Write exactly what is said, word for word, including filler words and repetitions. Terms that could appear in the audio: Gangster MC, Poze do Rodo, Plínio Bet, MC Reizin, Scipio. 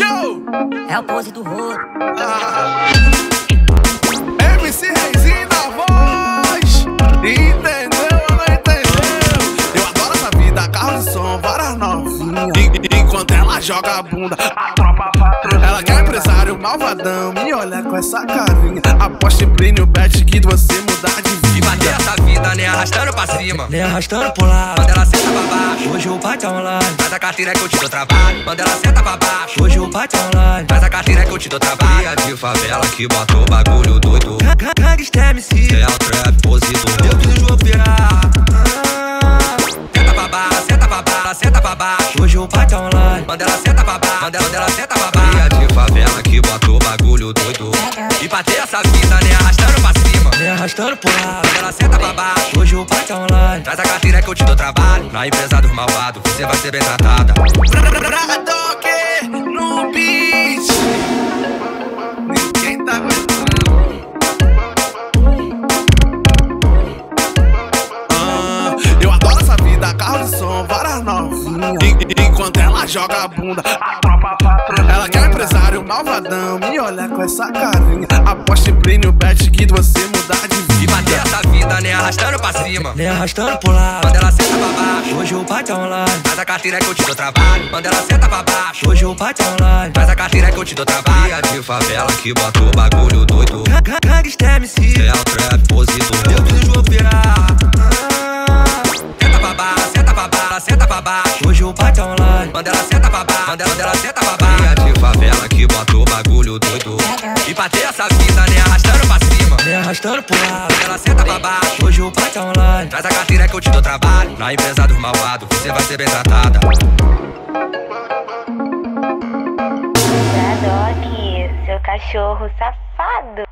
Yo! É o Poze do Rodo. Ah. M C Reizin na voz. Entendeu ou não entendeu? Eu adoro essa vida, carro de som, várias novinhas. Enquanto ela joga a bunda, a tropa patrulha. Ela quer empresário malvadão, me olha com essa carinha. Aposta em Plínio Bet que você mudar de vida. Arrastando pra cima, nem arrastando pro lado. Manda ela senta pra baixo, hoje o pai tá online. Faz a carteira que eu te dou trabalho. Manda ela senta pra baixo, hoje o pai tá online. Faz a carteira que eu te dou trabalho. Cria de favela que botou bagulho doido. Gangsta M C, é o trap, Poze do Rodo. Eu fiz o pirar. Senta pra baixo, senta pra baixo, senta pra baixo. Hoje o pai tá online. Manda ela senta pra baixo, manda ela senta pra baixo. Cria de favela que botou bagulho doido. E pra ter essa vida, nem arrastando pra cima, nem arrastando pro lado. Manda ela senta pra baixo. Hoje o pai tá online. Traz a carteira que eu te dou trabalho. Na empresa dos malvados, você vai ser bem tratada. Toque no beat. Ninguém tá aguentando. Eu adoro essa vida, carro de som, várias novinhas. Enquanto ela joga a bunda, a tropa patrulha. Ela quer empresário malvadão, me olha com essa carinha. Aposta em Plínio Bet que você mudar de vida. Nem arrastando pra cima, nem arrastando pro lado. Manda ela senta pra baixo, hoje o pai tá online. Faz a carteira que eu te dou trabalho. Manda ela senta pra baixo, hoje o pai tá online. Faz a carteira que eu te dou trabalho. Cria de favela que botou bagulho doido. Gangsta M C, é o trap, Poze do Rodo. Eu fiz o pirar. Senta pra baixo, senta pra baixo, senta pra baixo. Hoje o pai tá online. Manda ela senta pra baixo, manda ela senta pra baixo. Cria de favela que botou bagulho doido. E pra ter essa vida, nem arrastando pra cima, nem arrastando pro lado. Ela senta pra baixo, hoje o pai tá online. Traz a carteira que eu te dou trabalho. Na empresa dos malvados, você vai ser bem tratada. Cuidado aqui, seu cachorro safado.